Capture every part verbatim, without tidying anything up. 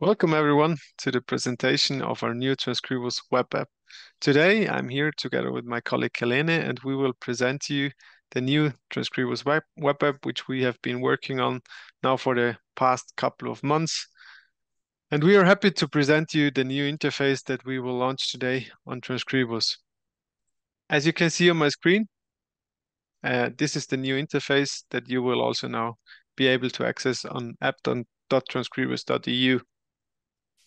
Welcome everyone to the presentation of our new Transkribus web app. Today I'm here together with my colleague Helene, and we will present to you the new Transkribus web, web app, which we have been working on now for the past couple of months. And we are happy to present to you the new interface that we will launch today on Transkribus. As you can see on my screen, uh, this is the new interface that you will also now be able to access on app dot transkribus dot e u.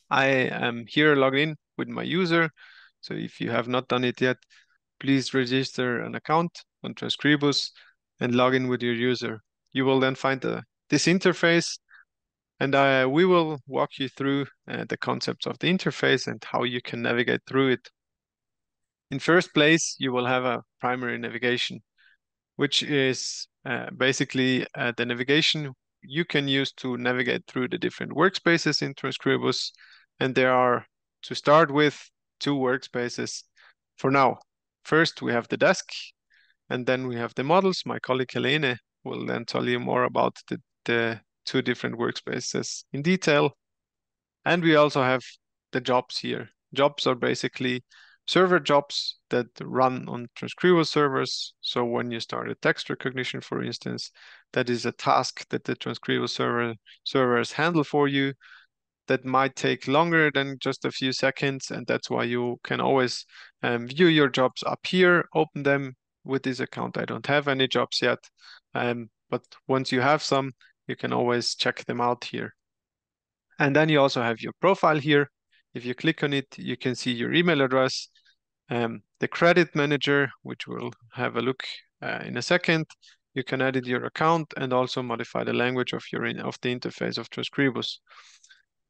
I am here logged in with my user. So if you have not done it yet, please register an account on Transkribus and log in with your user. You will then find the, this interface, and I, we will walk you through uh, the concepts of the interface and how you can navigate through it. In first place, you will have a primary navigation, which is uh, basically uh, the navigation you can use to navigate through the different workspaces in Transkribus. And there are, to start with, two workspaces for now. First, we have the desk, and then we have the models. My colleague Helene will then tell you more about the, the two different workspaces in detail. And we also have the jobs here. Jobs are basically server jobs that run on Transkribus servers. So when you start a text recognition, for instance, that is a task that the Transkribus server servers handle for you. That might take longer than just a few seconds, and that's why you can always um, view your jobs up here, open them. With this account, I don't have any jobs yet, um, but once you have some, you can always check them out here. And then you also have your profile here. If you click on it, you can see your email address, um, the credit manager, which we'll have a look uh, in a second. You can edit your account and also modify the language of your in of the interface of Transkribus.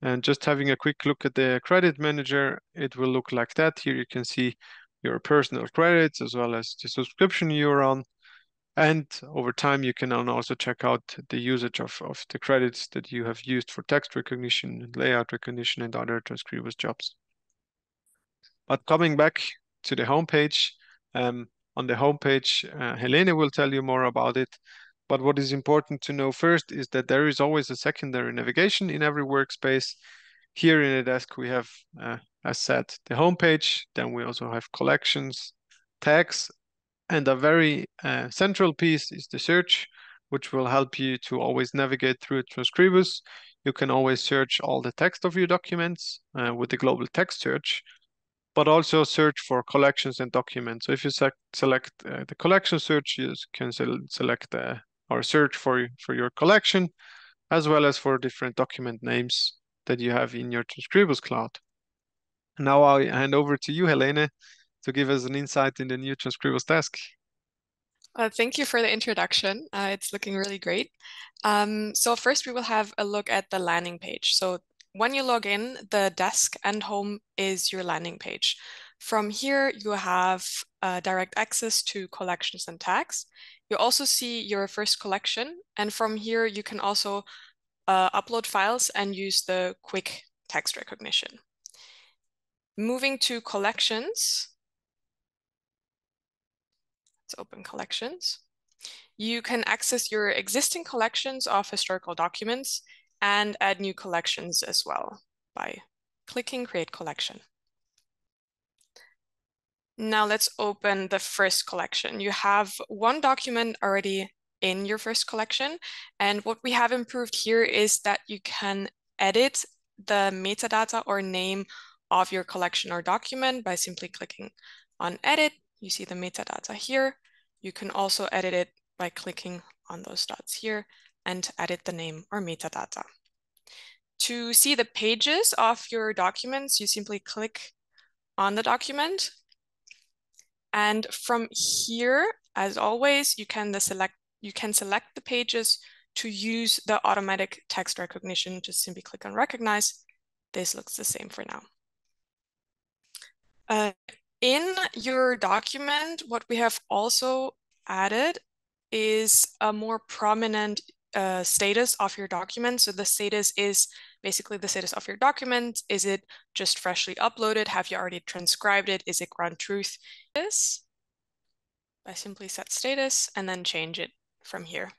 And just having a quick look at the credit manager, it will look like that. Here you can see your personal credits as well as the subscription you're on. And over time, you can also check out the usage of, of the credits that you have used for text recognition, layout recognition, and other Transkribus jobs. But coming back to the homepage, um, on the homepage, uh, Helene will tell you more about it. But what is important to know first is that there is always a secondary navigation in every workspace. Here in the desk, we have, uh, as said, the homepage. Then we also have collections, tags. And a very uh, central piece is the search, which will help you to always navigate through Transkribus. You can always search all the text of your documents uh, with the global text search, but also search for collections and documents. So if you select, select uh, the collection search, you can select uh, or search for, for your collection, as well as for different document names that you have in your Transkribus cloud. Now I'll hand over to you, Helene, to give us an insight in the new Transkribus Desk. Uh, thank you for the introduction. Uh, it's looking really great. Um, so first we will have a look at the landing page. So when you log in, the desk and home is your landing page. From here, you have uh, direct access to collections and tags. You also see your first collection. And from here, you can also uh, upload files and use the quick text recognition. Moving to collections, open collections. You can access your existing collections of historical documents and add new collections as well by clicking Create Collection. Now let's open the first collection. You have one document already in your first collection. And what we have improved here is that you can edit the metadata or name of your collection or document by simply clicking on Edit. You see the metadata here. You can also edit it by clicking on those dots here and edit the name or metadata. To see the pages of your documents, you simply click on the document. And from here, as always, you can, the select, you can select the pages to use the automatic text recognition. Just simply click on Recognize. This looks the same for now. Uh, In your document, what we have also added is a more prominent uh, status of your document. So the status is basically the status of your document. Is it just freshly uploaded? Have you already transcribed it? Is it ground truth? This by simply set status and then change it from here.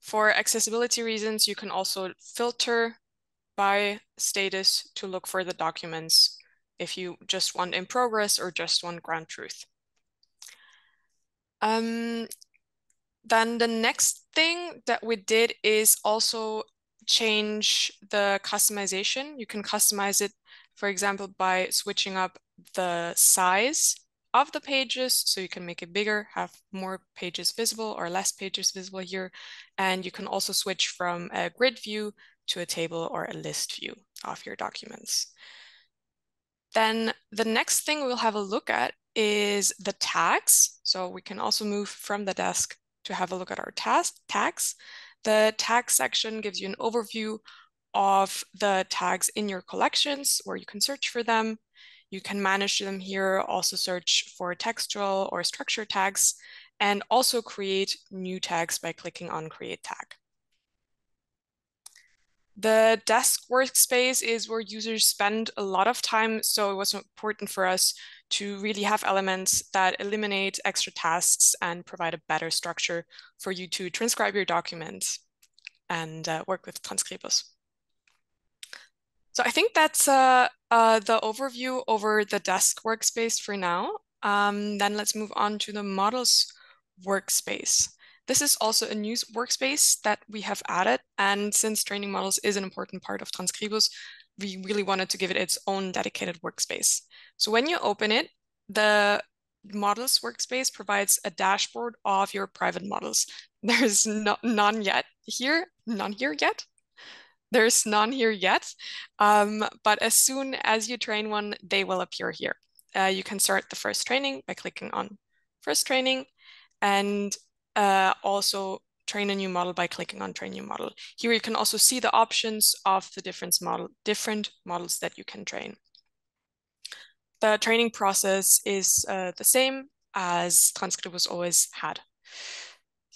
For accessibility reasons, you can also filter by status to look for the documents if you just want in progress or just want ground truth. Um, then the next thing that we did is also change the customization. You can customize it, for example, by switching up the size of the pages. So you can make it bigger, have more pages visible or less pages visible here. And you can also switch from a grid view to a table or a list view of your documents. Then the next thing we'll have a look at is the tags. So we can also move from the desk to have a look at our tags. The tag section gives you an overview of the tags in your collections where you can search for them. You can manage them here, also search for textual or structure tags, and also create new tags by clicking on Create Tag. The desk workspace is where users spend a lot of time, so it was important for us to really have elements that eliminate extra tasks and provide a better structure for you to transcribe your document and uh, work with Transkribus. So I think that's uh, uh, the overview over the desk workspace for now. Um, then let's move on to the models workspace. This is also a new workspace that we have added. And since training models is an important part of Transkribus, we really wanted to give it its own dedicated workspace. So when you open it, the models workspace provides a dashboard of your private models. There's no, none yet here, none here yet. There's none here yet, um, but as soon as you train one, they will appear here. Uh, you can start the first training by clicking on first training, and uh, also train a new model by clicking on train new model. Here you can also see the options of the different model, different models that you can train. The training process is uh, the same as Transkribus always had.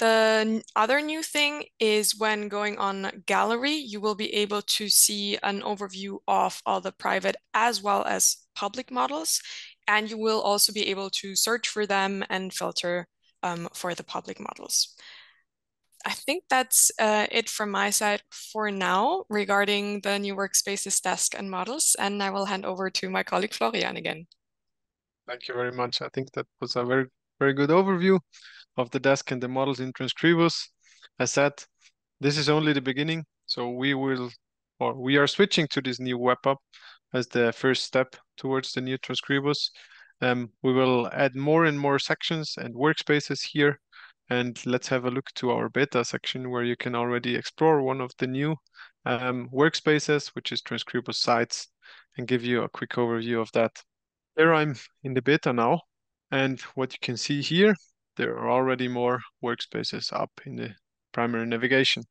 The other new thing is when going on gallery, you will be able to see an overview of all the private as well as public models, and you will also be able to search for them and filter um, for the public models. I think that's uh, it from my side for now regarding the new workspaces, desk and models, and I will hand over to my colleague Florian again. Thank you very much. I think that was a very, very good overview of the desk and the models in Transkribus. As said, this is only the beginning. So we will, or we are switching to this new web app as the first step towards the new Transkribus. Um, we will add more and more sections and workspaces here. And let's have a look to our beta section where you can already explore one of the new um, workspaces, which is Transkribus Sites, and give you a quick overview of that. There I'm in the beta now. And what you can see here, there are already more workspaces up in the primary navigation.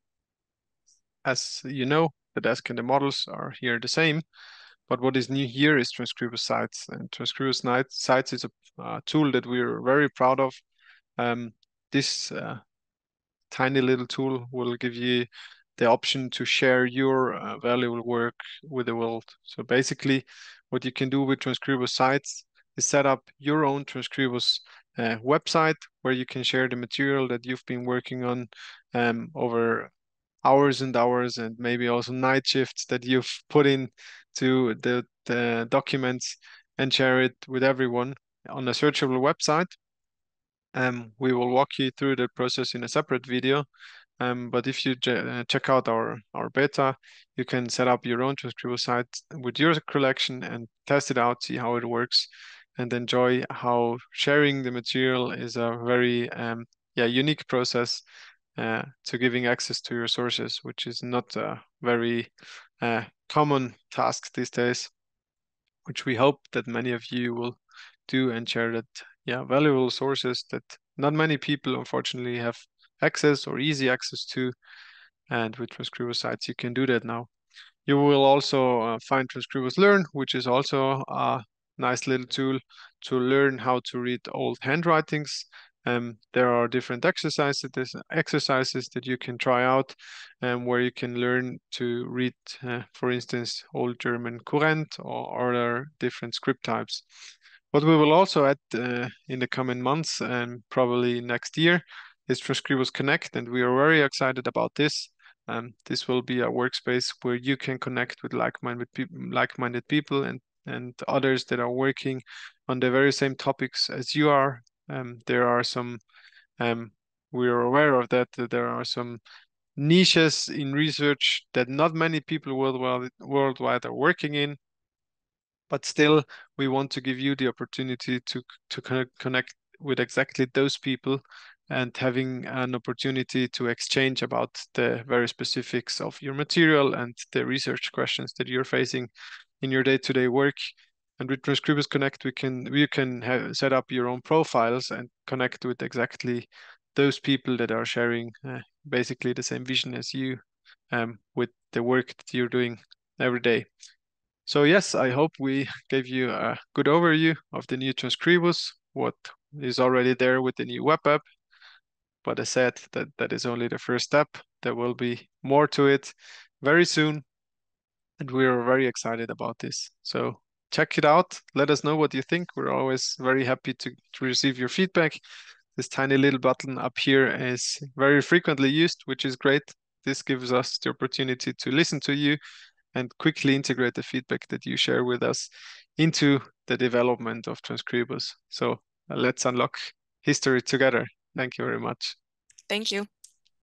As you know, the desk and the models are here the same, but what is new here is Transkribus Sites. And Transkribus Sites is a uh, tool that we're very proud of. Um, this uh, tiny little tool will give you the option to share your uh, valuable work with the world. So basically what you can do with Transkribus Sites is set up your own Transkribus Uh, website where you can share the material that you've been working on um, over hours and hours, and maybe also night shifts that you've put in to the, the documents, and share it with everyone on a searchable website. Um, we will walk you through the process in a separate video, um, but if you uh, check out our, our beta, you can set up your own Transkribus site with your collection and test it out, see how it works, and enjoy how sharing the material is a very um, yeah, unique process uh, to giving access to your sources, which is not a very uh, common task these days, which we hope that many of you will do and share that yeah, valuable sources that not many people unfortunately have access or easy access to. And with Transkribus Sites, you can do that now. You will also uh, find Transkribus Learn, which is also uh, nice little tool to learn how to read old handwritings. Um, there are different exercises, exercises that you can try out um, where you can learn to read, uh, for instance, old German Kurrent or other different script types. What we will also add uh, in the coming months and probably next year is Transkribus Connect, and we are very excited about this. Um, this will be a workspace where you can connect with like-minded people, like-minded people and, and others that are working on the very same topics as you are. Um, there are some, um, we are aware of that, that there are some niches in research that not many people worldwide, worldwide are working in, but still we want to give you the opportunity to, to connect with exactly those people and having an opportunity to exchange about the very specifics of your material and the research questions that you're facing in your day-to-day work. And with Transkribus Connect, we can you can have, set up your own profiles and connect with exactly those people that are sharing uh, basically the same vision as you um, with the work that you're doing every day. So yes, I hope we gave you a good overview of the new Transkribus, what is already there with the new web app. But I said that that is only the first step. There will be more to it very soon. And we are very excited about this. So check it out. Let us know what you think. We're always very happy to, to receive your feedback. This tiny little button up here is very frequently used, which is great. This gives us the opportunity to listen to you and quickly integrate the feedback that you share with us into the development of Transkribus. So uh, let's unlock history together. Thank you very much. Thank you.